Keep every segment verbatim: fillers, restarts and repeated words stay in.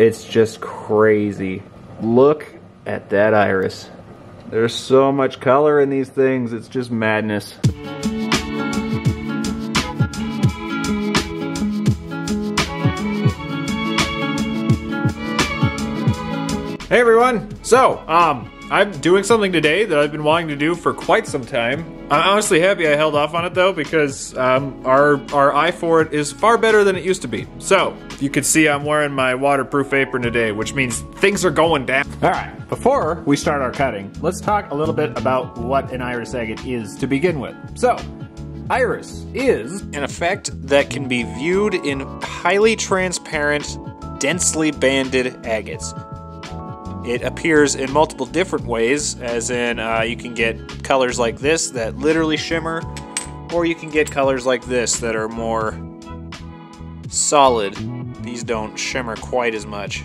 It's just crazy. Look at that iris. There's so much color in these things, it's just madness. Hey everyone, so um, I'm doing something today that I've been wanting to do for quite some time. I'm honestly happy I held off on it though, because um, our, our eye for it is far better than it used to be. So, you can see I'm wearing my waterproof apron today, which means things are going down. All right, before we start our cutting, let's talk a little bit about what an iris agate is to begin with. So, iris is an effect that can be viewed in highly transparent, densely banded agates. It appears in multiple different ways, as in uh, you can get colors like this that literally shimmer, or you can get colors like this that are more solid. These don't shimmer quite as much.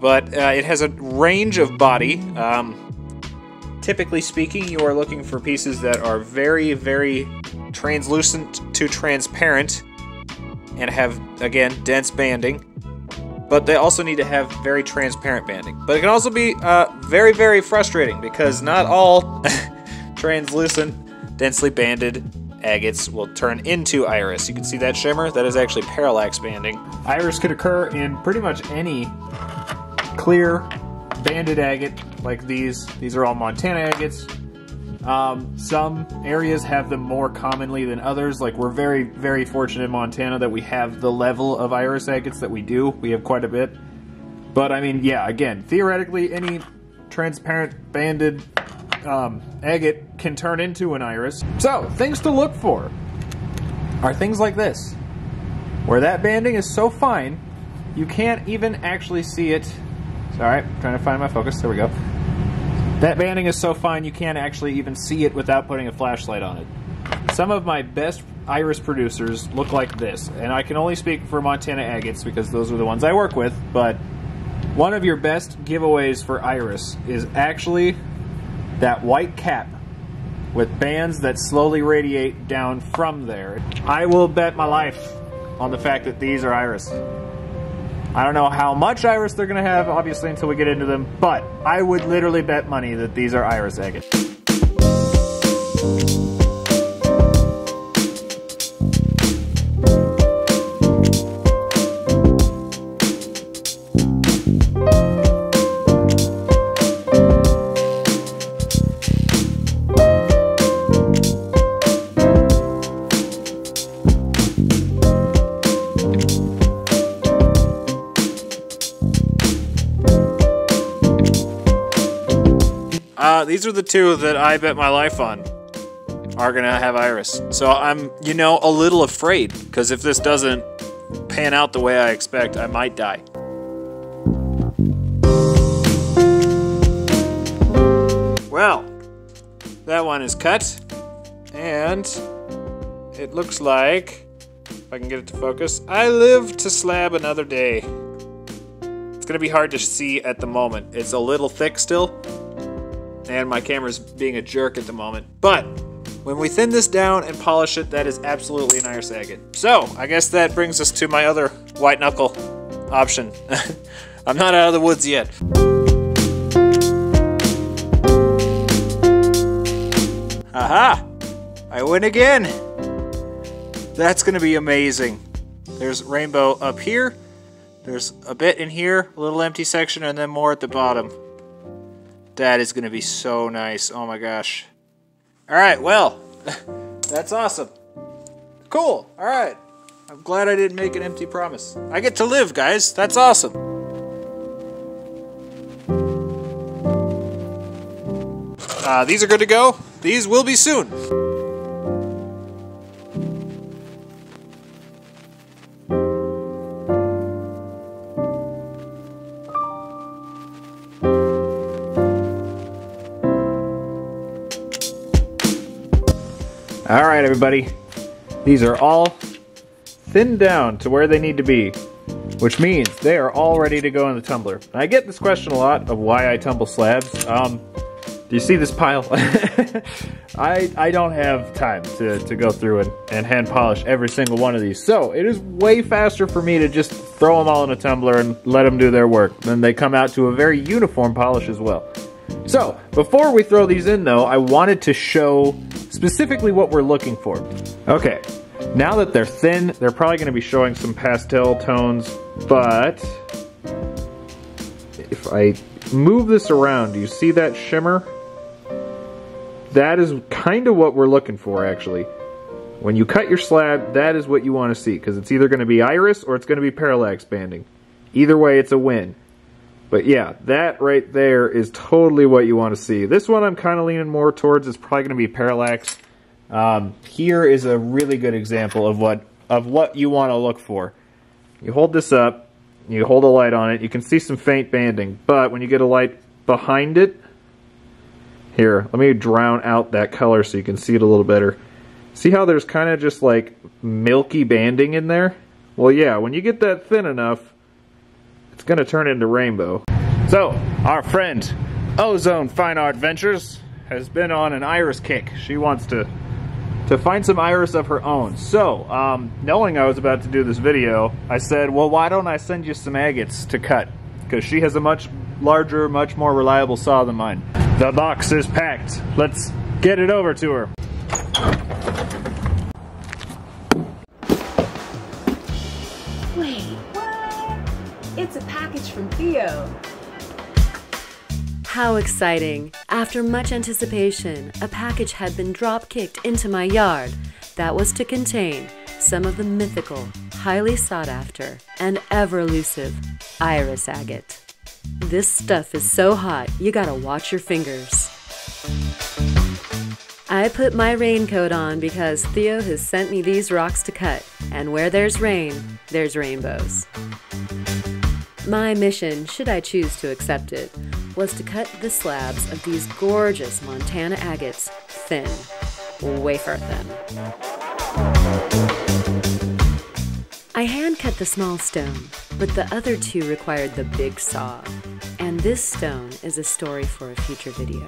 But uh, it has a range of body. Um, typically speaking, you are looking for pieces that are very, very translucent to transparent, and have, again, dense banding. But they also need to have very transparent banding. But it can also be uh, very, very frustrating, because not all translucent, densely banded agates will turn into iris. You can see that shimmer? That is actually parallax banding. Iris could occur in pretty much any clear banded agate, like these. These are all Montana agates. Um, some areas have them more commonly than others. Like, we're very, very fortunate in Montana that we have the level of iris agates that we do. We have quite a bit. But, I mean, yeah, again, theoretically, any transparent banded um, agate can turn into an iris. So, things to look for are things like this, where that banding is so fine, you can't even actually see it. Sorry, I'm trying to find my focus. There we go. That banding is so fine you can't actually even see it without putting a flashlight on it. Some of my best iris producers look like this, and I can only speak for Montana agates because those are the ones I work with, but one of your best giveaways for iris is actually that white cap with bands that slowly radiate down from there. I will bet my life on the fact that these are iris. I don't know how much iris they're gonna have, obviously, until we get into them, but I would literally bet money that these are iris agates. Uh, these are the two that I bet my life on are gonna have iris. So I'm, you know, a little afraid, because if this doesn't pan out the way I expect, I might die. Well, that one is cut, and it looks like, if I can get it to focus, I live to slab another day. It's gonna be hard to see at the moment. It's a little thick still, and my camera's being a jerk at the moment. But when we thin this down and polish it, that is absolutely an iris agate. So I guess that brings us to my other white knuckle option. I'm not out of the woods yet. Aha! I win again. That's gonna be amazing. There's rainbow up here. There's a bit in here, a little empty section, and then more at the bottom. That is going to be so nice. Oh my gosh. All right, well, that's awesome. Cool. All right. I'm glad I didn't make an empty promise. I get to live, guys. That's awesome. Uh, these are good to go. These will be soon. All right, everybody, these are all thinned down to where they need to be, which means they are all ready to go in the tumbler. I get this question a lot of why I tumble slabs. Um, Do you see this pile? I I don't have time to, to go through and, and hand polish every single one of these. So it is way faster for me to just throw them all in a tumbler and let them do their work. Then they come out to a very uniform polish as well. So before we throw these in though, I wanted to show specifically what we're looking for. Okay, now that they're thin, they're probably gonna be showing some pastel tones, but if I move this around, do you see that shimmer? That is kind of what we're looking for, actually. When you cut your slab, that is what you want to see, because it's either going to be iris or it's going to be parallax banding. Either way, it's a win. But yeah, that right there is totally what you want to see. This one I'm kind of leaning more towards. It's probably going to be parallax. Um, here is a really good example of what, of what you want to look for. You hold this up. You hold a light on it, you can see some faint banding, but when you get a light behind it, here, let me drown out that color so you can see it a little better. See how there's kind of just like milky banding in there? Well, yeah, when you get that thin enough, it's going to turn into rainbow. So, our friend Ozone Fine Art Ventures has been on an iris kick. She wants to, to find some iris of her own. So, um, knowing I was about to do this video, I said, well, why don't I send you some agates to cut? Because she has a much larger, much more reliable saw than mine. The box is packed. Let's get it over to her. Wait, what? It's a package from Theo. How exciting! After much anticipation, a package had been drop-kicked into my yard that was to contain some of the mythical, highly sought-after, and ever-elusive iris agate. This stuff is so hot, you gotta watch your fingers. I put my raincoat on because Theo has sent me these rocks to cut, and where there's rain, there's rainbows. My mission, should I choose to accept it, was to cut the slabs of these gorgeous Montana agates thin, wafer thin. I hand cut the small stone, but the other two required the big saw, and this stone is a story for a future video.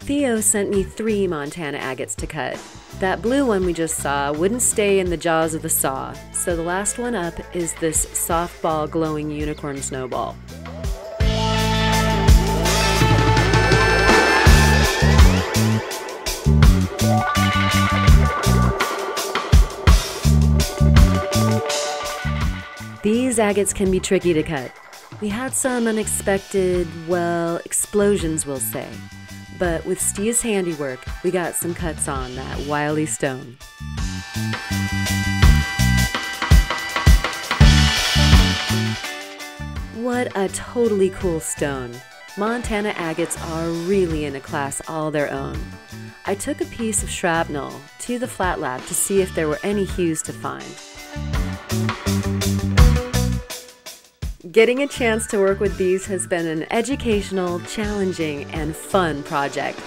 Theo sent me three Montana agates to cut. That blue one we just saw wouldn't stay in the jaws of the saw, so the last one up is this softball glowing unicorn snowball. These agates can be tricky to cut. We had some unexpected, well, explosions we'll say. But with Steve's handiwork, we got some cuts on that wily stone. What a totally cool stone. Montana agates are really in a class all their own. I took a piece of shrapnel to the flat lab to see if there were any hues to find. Getting a chance to work with these has been an educational, challenging, and fun project.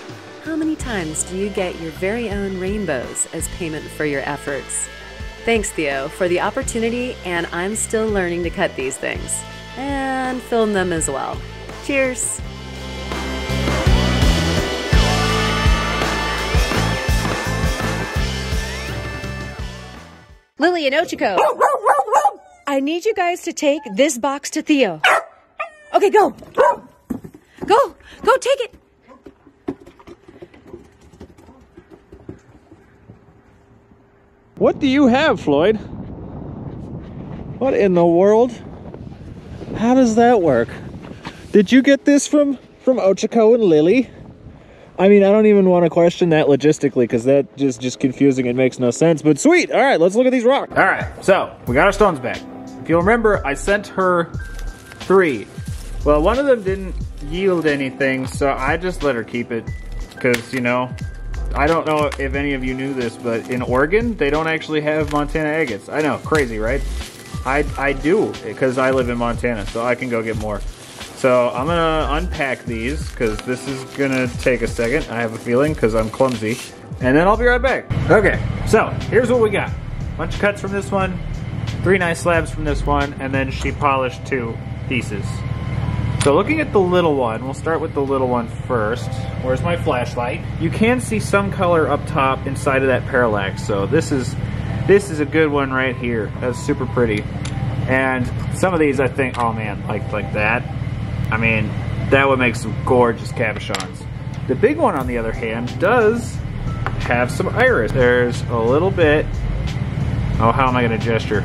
How many times do you get your very own rainbows as payment for your efforts? Thanks, Theo, for the opportunity, and I'm still learning to cut these things. And film them as well. Cheers! Lily and Ochiko! I need you guys to take this box to Theo. Okay, go. Go. Go take it. What do you have, Floyd? What in the world? How does that work? Did you get this from, from Ochiko and Lily? I mean, I don't even want to question that logistically because that just, just confusing. It makes no sense, but sweet. All right, let's look at these rocks. All right, so we got our stones back. If you'll remember, I sent her three. Well, one of them didn't yield anything, so I just let her keep it because, you know, I don't know if any of you knew this, but in Oregon, they don't actually have Montana agates. I know, crazy, right? I, I do because I live in Montana, so I can go get more. So I'm gonna unpack these because this is gonna take a second, I have a feeling, because I'm clumsy, and then I'll be right back. Okay, so here's what we got. Bunch of cuts from this one, three nice slabs from this one, and then she polished two pieces. So looking at the little one, we'll start with the little one first. Where's my flashlight? You can see some color up top inside of that parallax. So this is this is a good one right here. That's super pretty. And some of these I think, oh man, like like that. I mean, that would make some gorgeous cabochons. The big one on the other hand does have some iris. There's a little bit, oh how am I gonna gesture?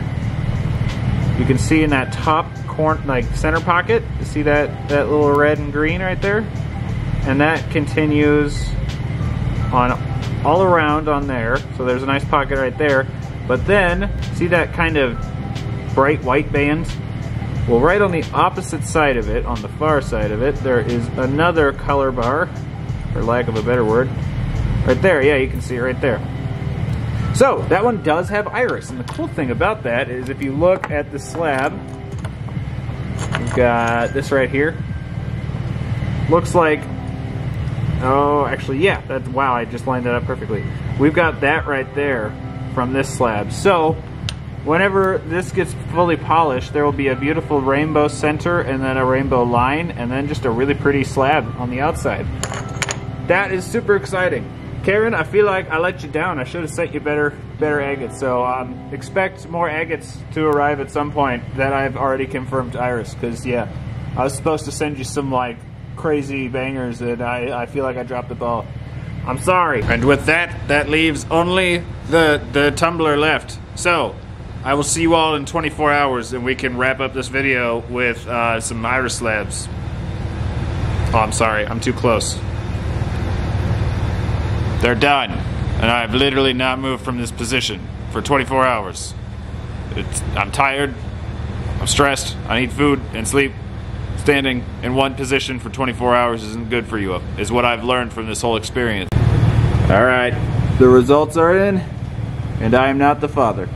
You can see in that top corner, like center pocket, you see that, that little red and green right there? And that continues on all around on there. So there's a nice pocket right there. But then, see that kind of bright white band? Well, right on the opposite side of it, on the far side of it, there is another color bar, for lack of a better word. Right there, yeah, you can see it right there. So, that one does have iris, and the cool thing about that is if you look at the slab, you've got this right here. Looks like, oh, actually, yeah, that, wow, I just lined that up perfectly. We've got that right there from this slab. So, whenever this gets fully polished, there will be a beautiful rainbow center and then a rainbow line and then just a really pretty slab on the outside. That is super exciting. Karen, I feel like I let you down. I should have sent you better better agates. So um, expect more agates to arrive at some point that I've already confirmed to Iris, because yeah, I was supposed to send you some like crazy bangers and I, I feel like I dropped the ball. I'm sorry. And with that, that leaves only the, the tumbler left. So, I will see you all in twenty-four hours and we can wrap up this video with uh, some iris slabs. Oh, I'm sorry, I'm too close. They're done. And I've literally not moved from this position for twenty-four hours. It's, I'm tired, I'm stressed, I need food and sleep. Standing in one position for twenty-four hours isn't good for you, is what I've learned from this whole experience. All right, the results are in and I am not the father.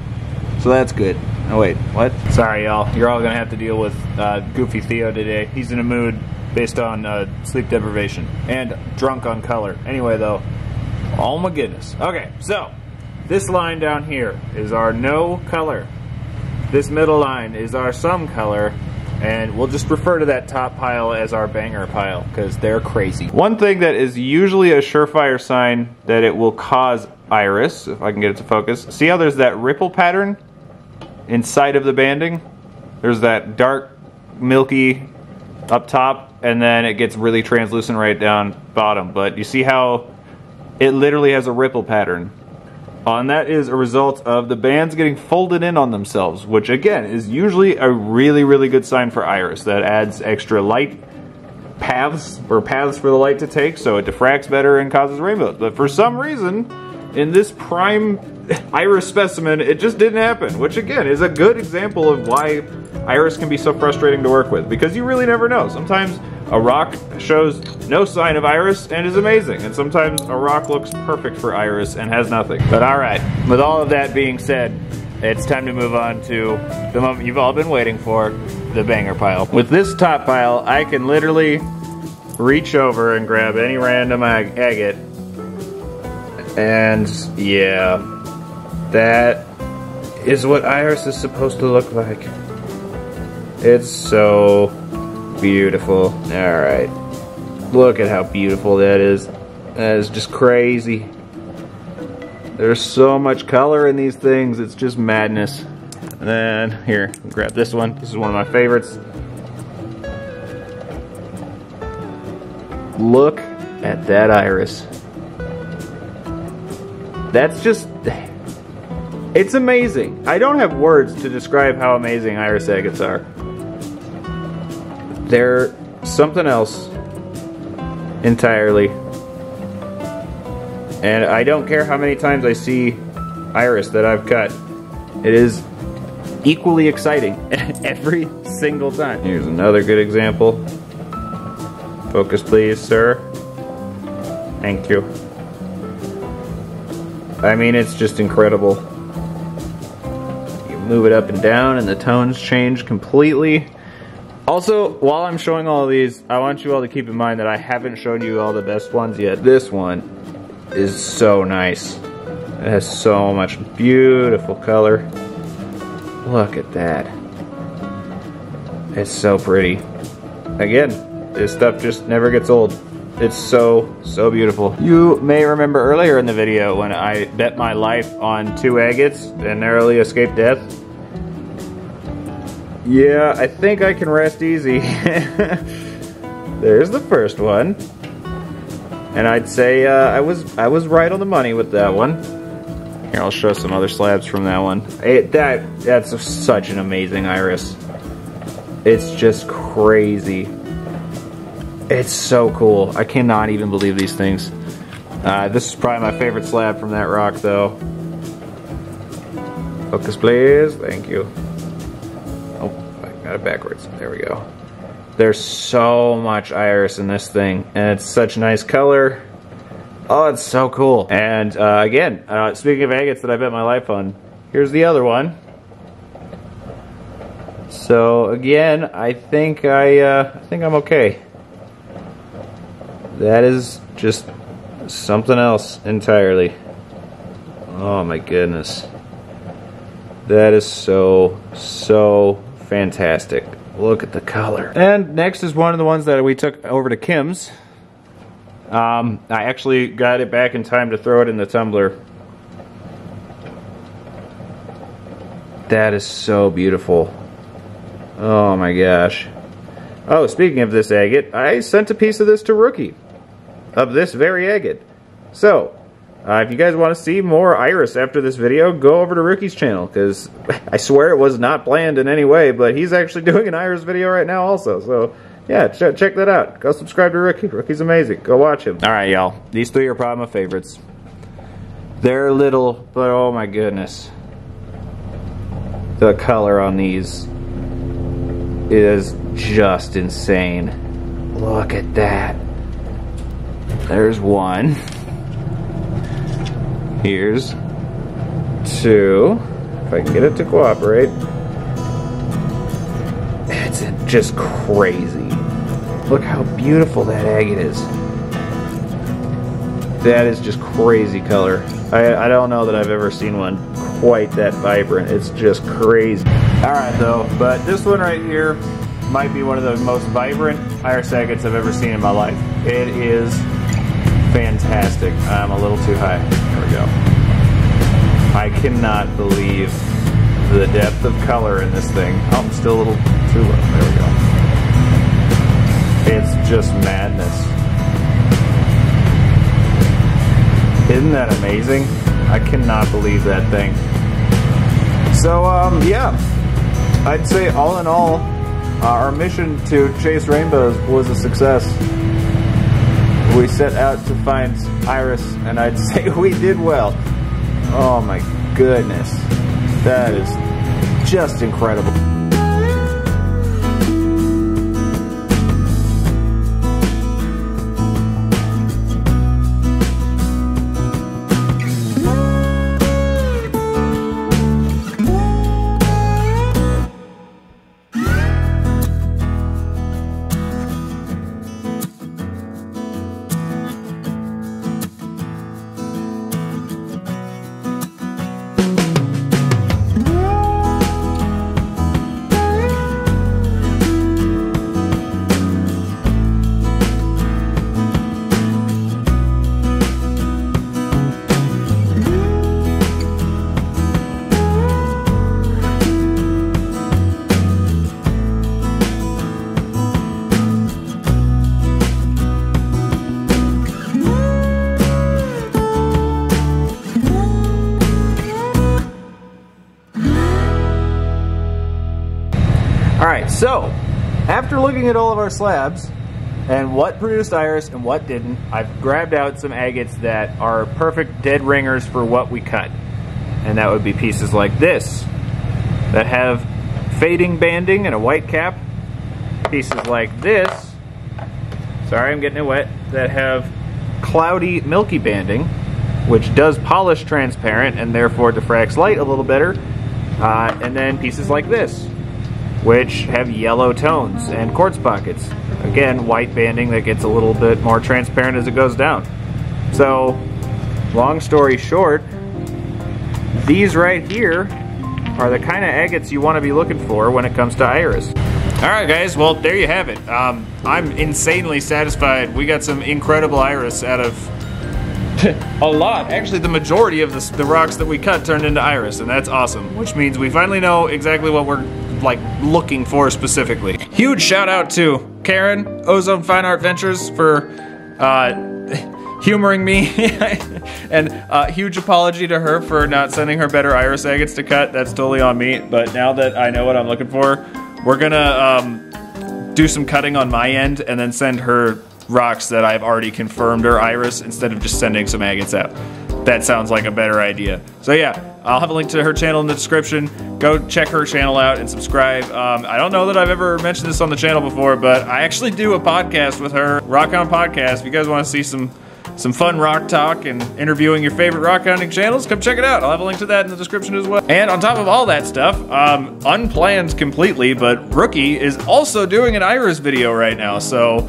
So that's good. Oh wait, what? Sorry y'all, you're all gonna have to deal with uh, Goofy Theo today. He's in a mood based on uh, sleep deprivation and drunk on color. Anyway though, oh my goodness. Okay, so this line down here is our no color. This middle line is our some color, and we'll just refer to that top pile as our banger pile because they're crazy. One thing that is usually a surefire sign that it will cause iris, if I can get it to focus, see how there's that ripple pattern? Inside of the banding, there's that dark, milky up top, and then it gets really translucent right down bottom. But you see how it literally has a ripple pattern. And that is a result of the bands getting folded in on themselves, which again is usually a really, really good sign for iris. That adds extra light paths, or paths for the light to take, so it diffracts better and causes rainbows. But for some reason, in this prime iris specimen, it just didn't happen, which again is a good example of why iris can be so frustrating to work with, because you really never know. Sometimes a rock shows no sign of iris and is amazing, and sometimes a rock looks perfect for iris and has nothing. But alright, with all of that being said, it's time to move on to the moment you've all been waiting for, the banger pile. With this top pile, I can literally reach over and grab any random ag agate. And yeah, that is what iris is supposed to look like. It's so beautiful. All right, look at how beautiful that is. That is just crazy. There's so much color in these things, it's just madness. And then here, grab this one. This is one of my favorites. Look at that iris. That's just, it's amazing. I don't have words to describe how amazing iris agates are. They're something else entirely. And I don't care how many times I see iris that I've cut. It is equally exciting every single time. Here's another good example. Focus please, sir. Thank you. I mean, it's just incredible. You move it up and down and the tones change completely. Also, while I'm showing all of these, I want you all to keep in mind that I haven't shown you all the best ones yet. This one is so nice. It has so much beautiful color. Look at that. It's so pretty. again, this stuff just never gets old. It's so, so beautiful. You may remember earlier in the video when I bet my life on two agates and narrowly escaped death. Yeah, I think I can rest easy. There's the first one. And I'd say uh, I was I was right on the money with that one. Here, I'll show some other slabs from that one. It, that that's such an amazing iris. It's just crazy. It's so cool. I cannot even believe these things. Uh, this is probably my favorite slab from that rock, though. Focus, please. Thank you. Oh, I got it backwards. There we go. There's so much iris in this thing, and it's such a nice color. Oh, it's so cool. And uh, again, uh, speaking of agates that I bet my life on, here's the other one. So again, I think I, uh, I think I'm okay. That is just something else entirely. Oh my goodness. That is so, so fantastic. Look at the color. And next is one of the ones that we took over to Kim's. Um, I actually got it back in time to throw it in the tumbler. That is so beautiful. Oh my gosh. Oh, speaking of this agate, I sent a piece of this to Rookie. Of this very agate. So, uh, if you guys want to see more iris after this video, go over to Rookie's channel, because I swear it was not planned in any way, but he's actually doing an iris video right now also, so yeah, ch check that out. Go subscribe to Rookie. Rookie's amazing. Go watch him. Alright, y'all. These three are probably my favorites. They're little, but oh my goodness. The color on these is just insane. Look at that. There's one. Here's two. If I can get it to cooperate. It's just crazy. Look how beautiful that agate is. That is just crazy color. I, I don't know that I've ever seen one quite that vibrant. It's just crazy. Alright though, but this one right here might be one of the most vibrant iris agates I've ever seen in my life. It is fantastic. I'm a little too high. There we go. I cannot believe the depth of color in this thing. Oh, I'm still a little too low. There we go. It's just madness. Isn't that amazing? I cannot believe that thing. So, um, yeah. I'd say all in all, uh, our mission to chase rainbows was a success. We set out to find iris, and I'd say we did well. Oh my goodness. That is just incredible. Alright, so, after looking at all of our slabs, and what produced iris and what didn't, I've grabbed out some agates that are perfect dead ringers for what we cut. And that would be pieces like this, that have fading banding and a white cap. Pieces like this, sorry I'm getting it wet, that have cloudy milky banding, which does polish transparent and therefore diffracts light a little better. Uh, and then pieces like this, which have yellow tones and quartz pockets. Again, white banding that gets a little bit more transparent as it goes down. So, long story short, these right here are the kind of agates you want to be looking for when it comes to iris. Alright guys, well there you have it. Um, I'm insanely satisfied. We got some incredible iris out of a lot. Actually, the majority of the, the rocks that we cut turned into iris, and that's awesome. Which means we finally know exactly what we're like looking for specifically. Huge shout out to Karen, Ozone Fine Art Ventures, for uh, humoring me, and uh, huge apology to her for not sending her better iris agates to cut. That's totally on me. But now that I know what I'm looking for, we're gonna um, do some cutting on my end and then send her rocks that I've already confirmed are iris instead of just sending some agates out. That sounds like a better idea. So yeah, I'll have a link to her channel in the description. Go check her channel out and subscribe. Um, I don't know that I've ever mentioned this on the channel before, but I actually do a podcast with her, Rock On Podcast. If you guys want to see some some fun rock talk and interviewing your favorite rock hounding channels, come check it out. I'll have a link to that in the description as well. And on top of all that stuff, um, unplanned completely, but Rookie is also doing an iris video right now. So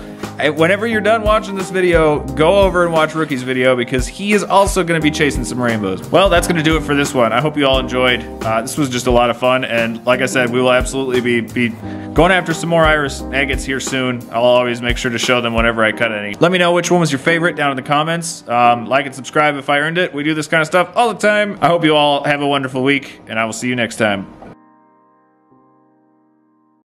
whenever you're done watching this video, go over and watch Rookie's video because he is also going to be chasing some rainbows. Well, that's going to do it for this one. I hope you all enjoyed. Uh, this was just a lot of fun, and like I said, we will absolutely be, be going after some more iris agates here soon. I'll always make sure to show them whenever I cut any. Let me know which one was your favorite down in the comments. Um, like and subscribe if I earned it. We do this kind of stuff all the time. I hope you all have a wonderful week, and I will see you next time.